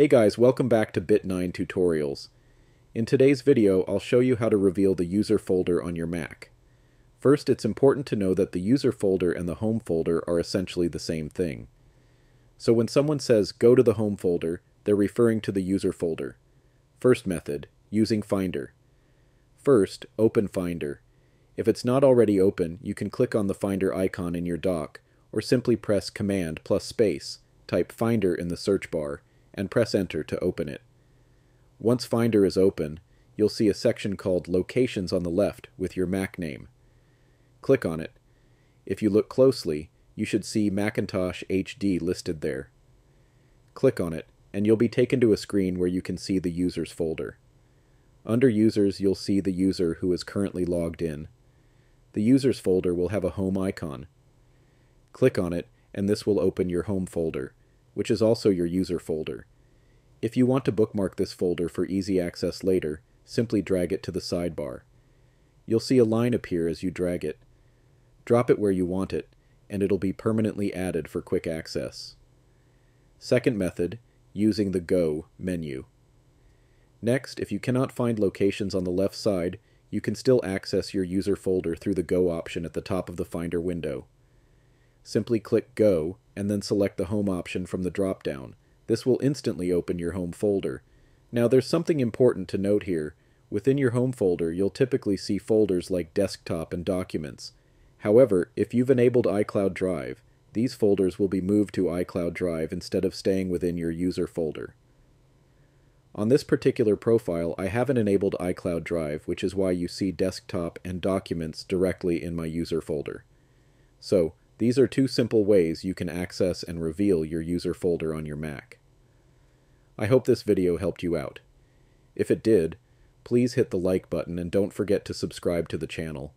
Hey guys, welcome back to Bit9 Tutorials. In today's video, I'll show you how to reveal the user folder on your Mac. First, it's important to know that the user folder and the home folder are essentially the same thing. So when someone says, go to the home folder, they're referring to the user folder. First method, using Finder. First, open Finder. If it's not already open, you can click on the Finder icon in your dock, or simply press Command plus space, type Finder in the search bar, and press Enter to open it. Once Finder is open, you'll see a section called Locations on the left with your Mac name. Click on it. If you look closely, you should see Macintosh HD listed there. Click on it, and you'll be taken to a screen where you can see the Users folder. Under Users, you'll see the user who is currently logged in. The Users folder will have a home icon. Click on it, and this will open your home folder, which is also your user folder. If you want to bookmark this folder for easy access later, simply drag it to the sidebar. You'll see a line appear as you drag it. Drop it where you want it, and it'll be permanently added for quick access. Second method, using the Go menu. Next, if you cannot find locations on the left side, you can still access your user folder through the Go option at the top of the Finder window. Simply click Go, and then select the Home option from the drop-down. This will instantly open your Home folder. Now there's something important to note here. Within your Home folder, you'll typically see folders like Desktop and Documents. However, if you've enabled iCloud Drive, these folders will be moved to iCloud Drive instead of staying within your user folder. On this particular profile, I haven't enabled iCloud Drive, which is why you see Desktop and Documents directly in my user folder. So, these are two simple ways you can access and reveal your user folder on your Mac. I hope this video helped you out. If it did, please hit the like button and don't forget to subscribe to the channel.